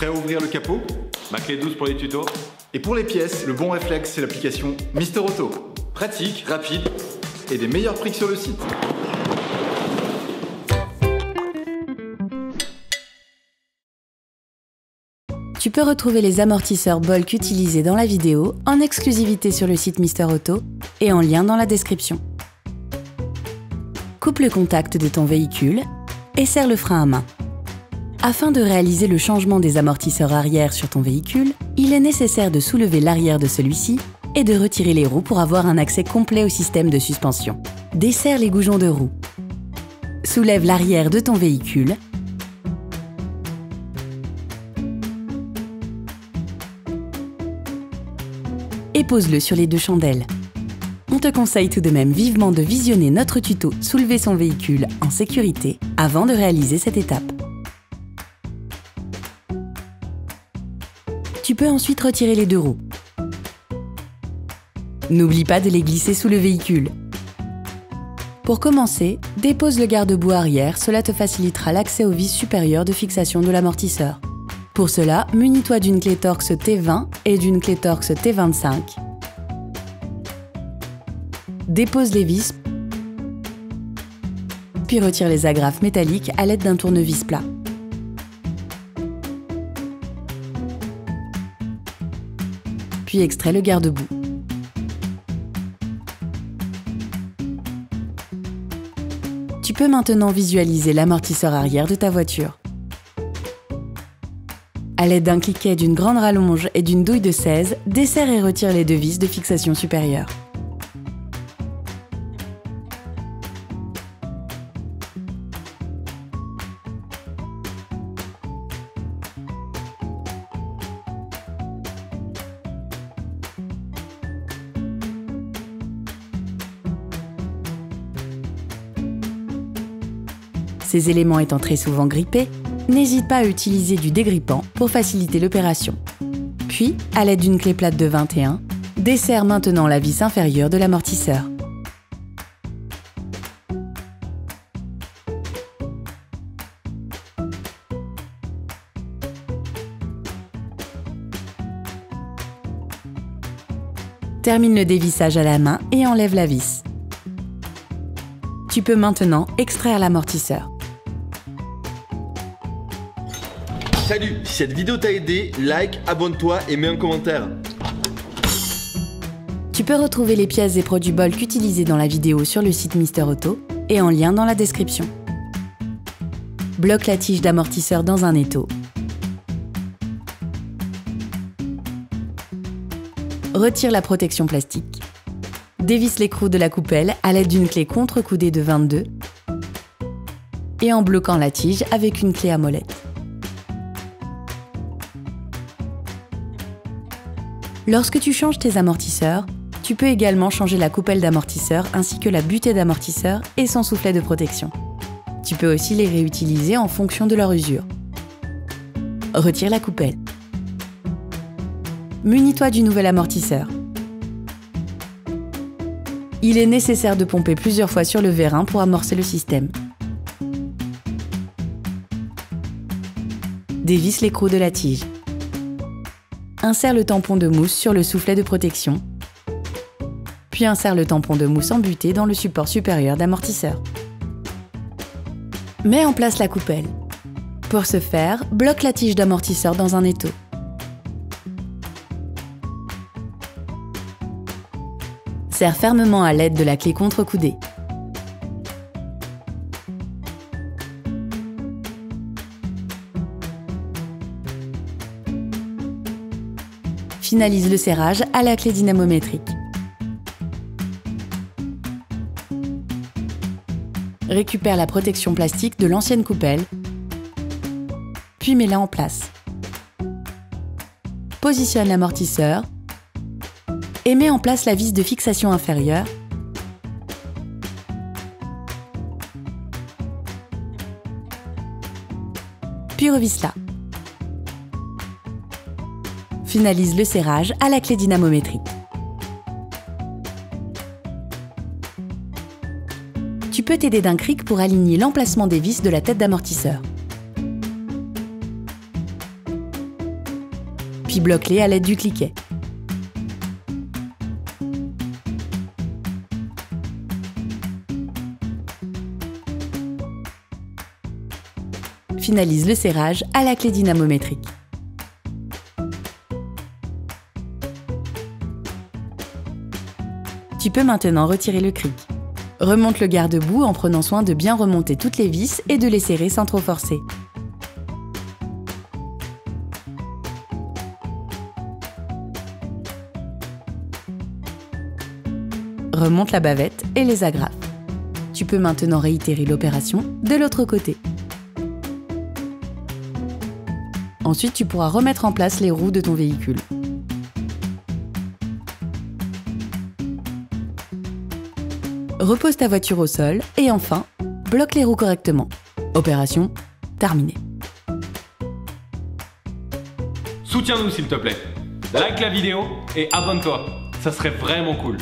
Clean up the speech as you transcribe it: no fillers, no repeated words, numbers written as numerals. Prêt à ouvrir le capot? Ma clé 12 pour les tutos. Et pour les pièces, le bon réflexe, c'est l'application Mister Auto. Pratique, rapide et des meilleurs prix que sur le site. Tu peux retrouver les amortisseurs Bolk utilisés dans la vidéo en exclusivité sur le site Mister Auto et en lien dans la description. Coupe le contact de ton véhicule et serre le frein à main. Afin de réaliser le changement des amortisseurs arrière sur ton véhicule, il est nécessaire de soulever l'arrière de celui-ci et de retirer les roues pour avoir un accès complet au système de suspension. Desserre les goujons de roues. Soulève l'arrière de ton véhicule. Et pose-le sur les deux chandelles. On te conseille tout de même vivement de visionner notre tuto « Soulever son véhicule en sécurité » avant de réaliser cette étape. Tu peux ensuite retirer les deux roues. N'oublie pas de les glisser sous le véhicule. Pour commencer, dépose le garde-boue arrière, cela te facilitera l'accès aux vis supérieures de fixation de l'amortisseur. Pour cela, munis-toi d'une clé Torx T20 et d'une clé Torx T25. Dépose les vis, puis retire les agrafes métalliques à l'aide d'un tournevis plat. Puis extrais le garde-boue. Tu peux maintenant visualiser l'amortisseur arrière de ta voiture. À l'aide d'un cliquet, d'une grande rallonge et d'une douille de 16, desserre et retire les deux vis de fixation supérieure. Ces éléments étant très souvent grippés, n'hésite pas à utiliser du dégrippant pour faciliter l'opération. Puis, à l'aide d'une clé plate de 21, desserre maintenant la vis inférieure de l'amortisseur. Termine le dévissage à la main et enlève la vis. Tu peux maintenant extraire l'amortisseur. Salut, si cette vidéo t'a aidé, like, abonne-toi et mets un commentaire. Tu peux retrouver les pièces et produits Bolk utilisés dans la vidéo sur le site Mister Auto et en lien dans la description. Bloque la tige d'amortisseur dans un étau. Retire la protection plastique. Dévisse l'écrou de la coupelle à l'aide d'une clé contre-coudée de 22 et en bloquant la tige avec une clé à molette. Lorsque tu changes tes amortisseurs, tu peux également changer la coupelle d'amortisseur ainsi que la butée d'amortisseur et son soufflet de protection. Tu peux aussi les réutiliser en fonction de leur usure. Retire la coupelle. Munis-toi du nouvel amortisseur. Il est nécessaire de pomper plusieurs fois sur le vérin pour amorcer le système. Dévisse l'écrou de la tige. Insère le tampon de mousse sur le soufflet de protection, puis insère le tampon de mousse embuté dans le support supérieur d'amortisseur. Mets en place la coupelle. Pour ce faire, bloque la tige d'amortisseur dans un étau. Serre fermement à l'aide de la clé contre-coudée. Finalise le serrage à la clé dynamométrique. Récupère la protection plastique de l'ancienne coupelle, puis mets-la en place. Positionne l'amortisseur et mets en place la vis de fixation inférieure puis revisse-la. Finalise le serrage à la clé dynamométrique. Tu peux t'aider d'un cric pour aligner l'emplacement des vis de la tête d'amortisseur. puis bloque-les à l'aide du cliquet. Finalise le serrage à la clé dynamométrique. Tu peux maintenant retirer le cric. Remonte le garde-boue en prenant soin de bien remonter toutes les vis et de les serrer sans trop forcer. Remonte la bavette et les agrafes. Tu peux maintenant réitérer l'opération de l'autre côté. Ensuite, tu pourras remettre en place les roues de ton véhicule. Repose ta voiture au sol et enfin, bloque les roues correctement. Opération terminée. Soutiens-nous s'il te plaît. Like la vidéo et abonne-toi. Ça serait vraiment cool.